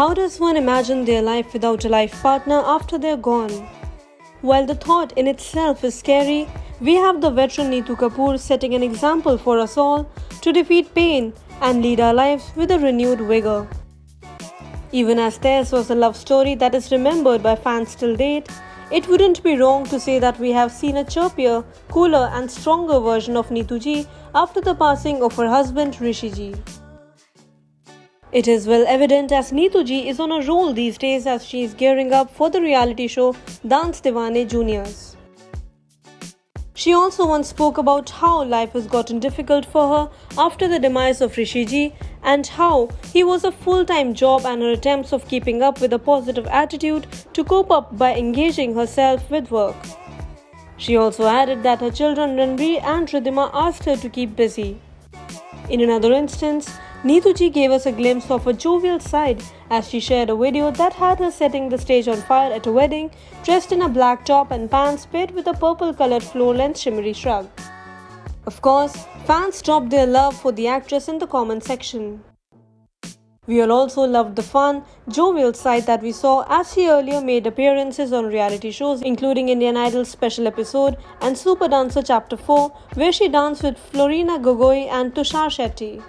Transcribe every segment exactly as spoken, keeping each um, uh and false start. How does one imagine their life without a life partner after they're gone? While the thought in itself is scary, we have the veteran Neetu Kapoor setting an example for us all to defeat pain and lead our lives with a renewed vigour. Even as theirs was a love story that is remembered by fans till date, it wouldn't be wrong to say that we have seen a chirpier, cooler and stronger version of Neetu ji after the passing of her husband Rishi ji. It is well evident as Neetu ji is on a roll these days as she is gearing up for the reality show Dance Deewane Juniors. She also once spoke about how life has gotten difficult for her after the demise of Rishi ji and how he was a full-time job, and her attempts of keeping up with a positive attitude to cope up by engaging herself with work. She also added that her children Ranbir and Ridhima asked her to keep busy. In another instance, Neetu ji gave us a glimpse of her jovial side as she shared a video that had her setting the stage on fire at a wedding, dressed in a black top and pants paired with a purple coloured floor length shimmery shrug. Of course, fans dropped their love for the actress in the comment section. We all also loved the fun, jovial side that we saw as she earlier made appearances on reality shows including Indian Idol's special episode and Super Dancer Chapter Four, where she danced with Florina Gogoi and Tushar Shetty.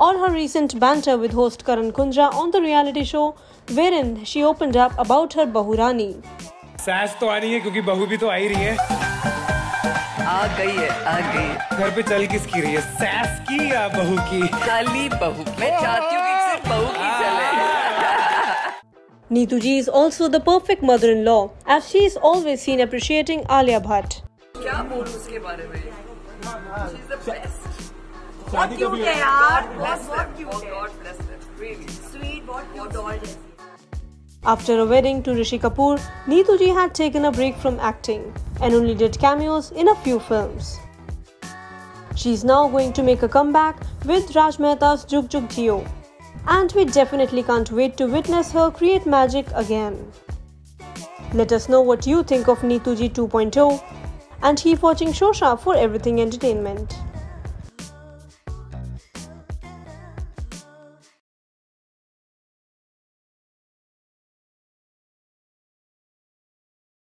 Or her recent banter with host Karan Kundra on the reality show, wherein she opened up about her bahurani. Sass to aa rahi hai kyunki bahu bhi to aa hi rahi hai. Aa gayi hai, aa gayi hai. Ghar pe chal kiski rahi hai, sass ki ya bahu ki? Khali bahu ki. Main chahti hu ki sirf bahu ki chale. Neetu ji is also the perfect mother-in-law as she is always seen appreciating Alia Bhatt. Kya bolu uske bare mein? She is the best. What cute है यार, what cute है. God bless them, really sweet, what cute. After a wedding to Rishi Kapoor, Neetu ji had taken a break from acting and only did cameos in a few films. She is now going to make a comeback with Raj Mehta's Jugg Jugg Jio, and we definitely can't wait to witness her create magic again. Let us know what you think of Neetu ji two point oh, and keep watching Showsha for everything entertainment.